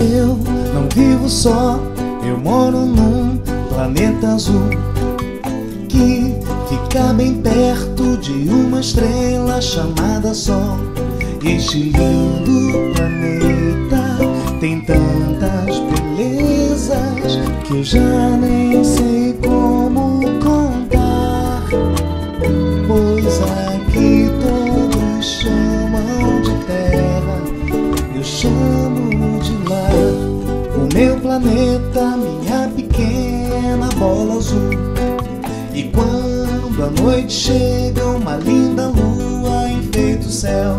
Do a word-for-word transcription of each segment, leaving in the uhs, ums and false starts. Eu não vivo só, eu moro num planeta azul que fica bem perto de uma estrela chamada Sol. E este lindo planeta tem tantas belezas que eu já nem sei como contar, pois aqui todos chamam de terra, eu chamo de lar. O meu planeta, minha pequena bola azul. E quando a noite chega, uma linda lua enfeita o céu.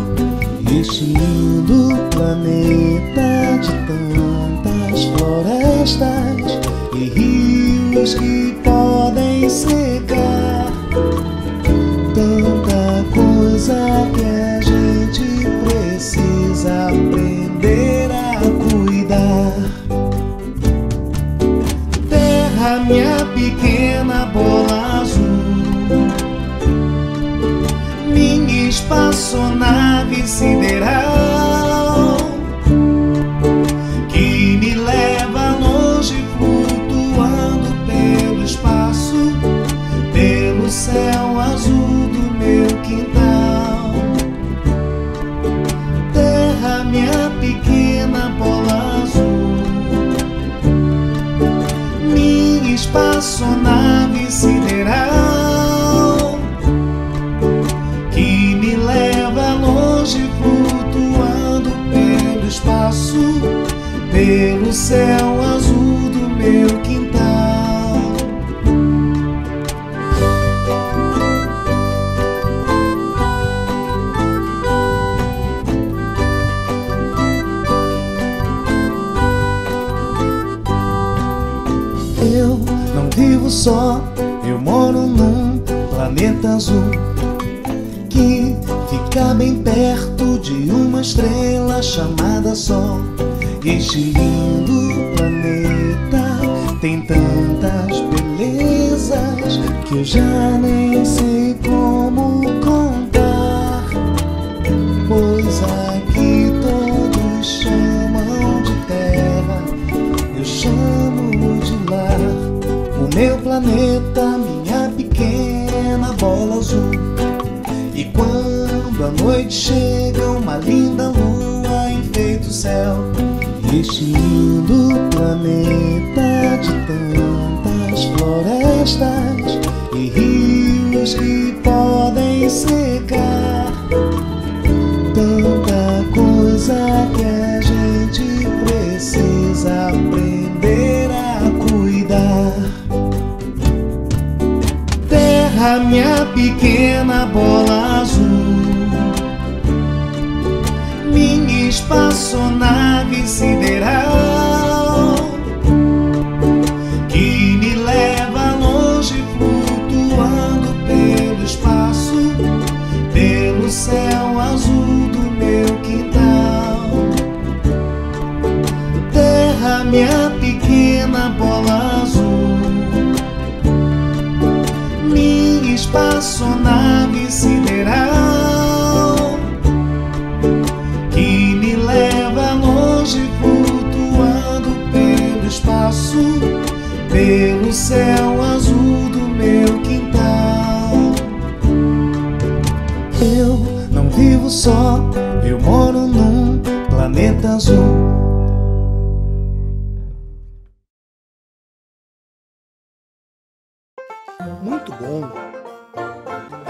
Este lindo planeta de tantas florestas e rios que podem secar, tanta coisa que a gente precisa aprender a cuidar. Terra, minha pequena bola azul, minha espaçonave sideral, que me leva longe flutuando pelo espaço, pelo céu azul do meu quintal. Terra, minha pequena bola azul, minha espaçonave sideral, pelo céu azul do meu quintal. Eu não vivo só, eu moro num planeta azul que fica bem perto de uma estrela chamada Sol. Este lindo planeta tem tantas belezas que eu já nem sei como contar, pois aqui todos chamam de terra, eu chamo de lar. O meu planeta, minha pequena bola azul. E quando a noite chega, uma linda lua enfeita o céu. Este lindo planeta de tantas florestas e rios que podem secar, tanta coisa que a gente precisa aprender a cuidar. Terra, minha pequena bola azul, minha espaçonave sideral, que me leva longe flutuando pelo espaço, pelo céu azul do meu quintal. Terra, minha pequena bola azul, minha espaçonave sideral, pelo céu azul do meu quintal. Eu não vivo só, eu moro num planeta azul. Muito bom!